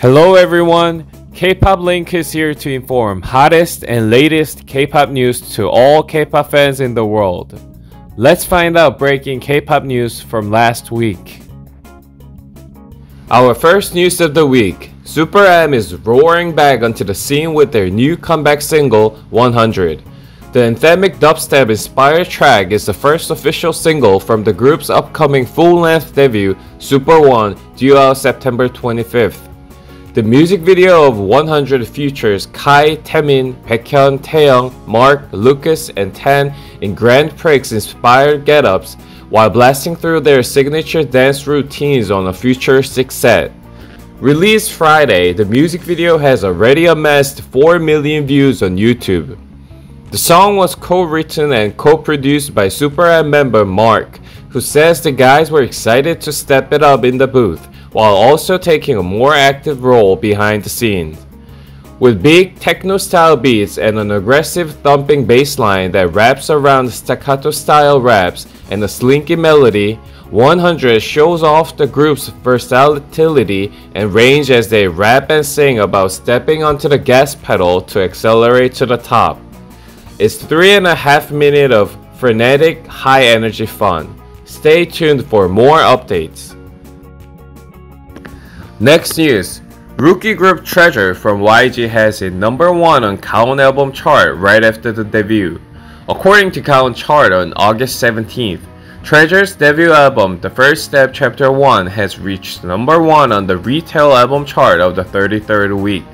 Hello everyone, K-pop Link is here to inform hottest and latest K-pop news to all K-pop fans in the world. Let's find out breaking K-pop news from last week. Our first news of the week, SuperM is roaring back onto the scene with their new comeback single 100. The anthemic dubstep inspired track is the first official single from the group's upcoming full-length debut Super One, due out September 25th. The music video of 100 features Kai, Taemin, Baekhyun, Taeyong, Mark, Lucas, and Tan in Grand Prix inspired getups while blasting through their signature dance routines on a Future 6 set. Released Friday, the music video has already amassed 4 million views on YouTube. The song was co-written and co-produced by SuperM member Mark, who says the guys were excited to step it up in the booth, while also taking a more active role behind the scenes. With big techno-style beats and an aggressive thumping bass line that wraps around staccato-style raps and a slinky melody, 100 shows off the group's versatility and range as they rap and sing about stepping onto the gas pedal to accelerate to the top. It's 3.5 minutes of frenetic, high-energy fun. Stay tuned for more updates. Next news, rookie group Treasure from YG has hit number 1 on Kaon album chart right after the debut. According to Kaon chart on August 17th, Treasure's debut album The First Step Chapter 1 has reached number 1 on the retail album chart of the 33rd week.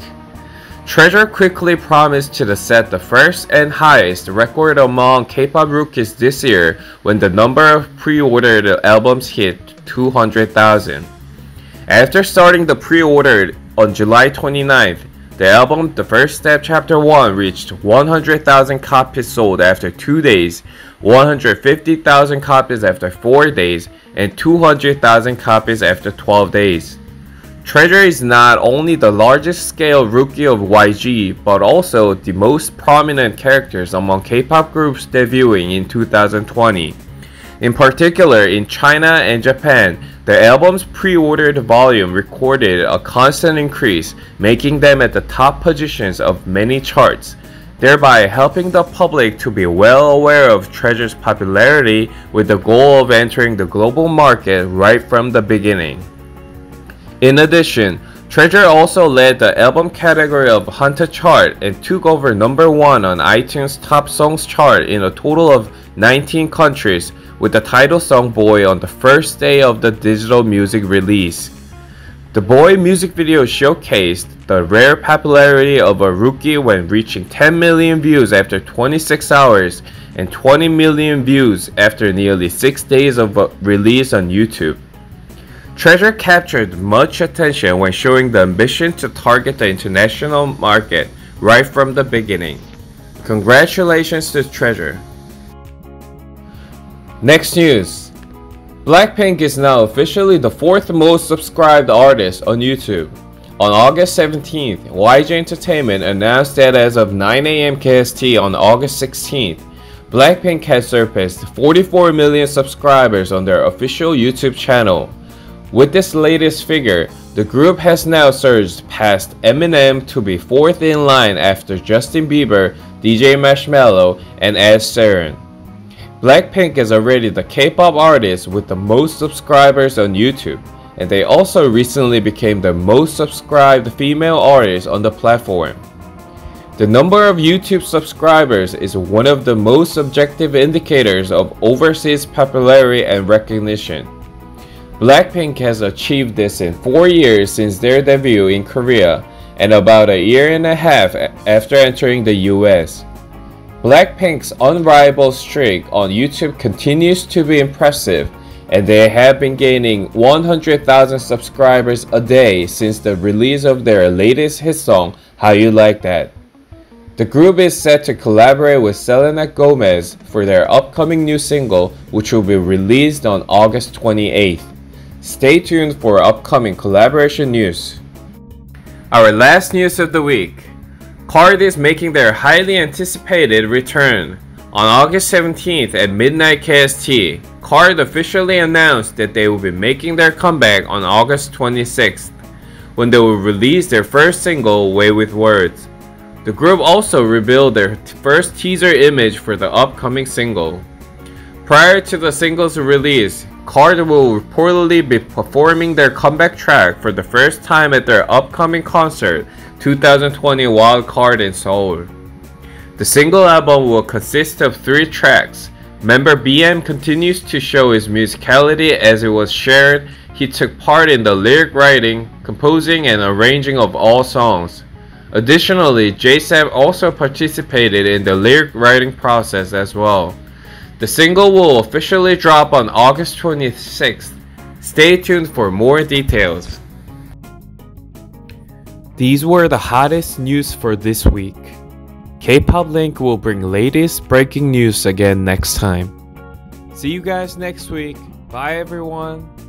Treasure quickly promised to set the first and highest record among K-pop rookies this year when the number of pre-ordered albums hit 200,000. After starting the pre-order on July 29th, the album The First Step Chapter 1 reached 100,000 copies sold after 2 days, 150,000 copies after 4 days, and 200,000 copies after 12 days. Treasure is not only the largest scale rookie of YG, but also the most prominent characters among K-pop groups debuting in 2020. In particular, in China and Japan, the album's pre-ordered volume recorded a constant increase, making them at the top positions of many charts, thereby helping the public to be well aware of Treasure's popularity with the goal of entering the global market right from the beginning. In addition, Treasure also led the album category of Hanteo Chart and took over number 1 on iTunes Top Songs chart in a total of 19 countries with the title song Boy on the first day of the digital music release. The Boy music video showcased the rare popularity of a rookie when reaching 10 million views after 26 hours and 20 million views after nearly 6 days of release on YouTube. Treasure captured much attention when showing the ambition to target the international market right from the beginning. Congratulations to Treasure. Next news, Blackpink is now officially the 4th most subscribed artist on YouTube. On August 17th, YG Entertainment announced that as of 9 AM KST on August 16th, Blackpink has surpassed 44 million subscribers on their official YouTube channel. With this latest figure, the group has now surged past Eminem to be 4th in line after Justin Bieber, DJ Marshmello, and Ed Sheeran. Blackpink is already the K-pop artist with the most subscribers on YouTube, and they also recently became the most subscribed female artist on the platform. The number of YouTube subscribers is one of the most subjective indicators of overseas popularity and recognition. Blackpink has achieved this in 4 years since their debut in Korea and about 1.5 years after entering the US. Blackpink's unrivaled streak on YouTube continues to be impressive, and they have been gaining 100,000 subscribers a day since the release of their latest hit song, How You Like That. The group is set to collaborate with Selena Gomez for their upcoming new single, which will be released on August 28th. Stay tuned for upcoming collaboration news. Our last news of the week. KARD is making their highly anticipated return. On August 17th at midnight KST, KARD officially announced that they will be making their comeback on August 26th, when they will release their first single, Way With Words. The group also revealed their first teaser image for the upcoming single. Prior to the single's release, KARD will reportedly be performing their comeback track for the first time at their upcoming concert, 2020 Wild Card in Seoul. The single album will consist of 3 tracks. Member BM continues to show his musicality as it was shared. He took part in the lyric writing, composing, and arranging of all songs. Additionally, J.Seph also participated in the lyric writing process as well. The single will officially drop on August 26th. Stay tuned for more details. These were the hottest news for this week. K-pop Link will bring latest breaking news again next time. See you guys next week. Bye everyone.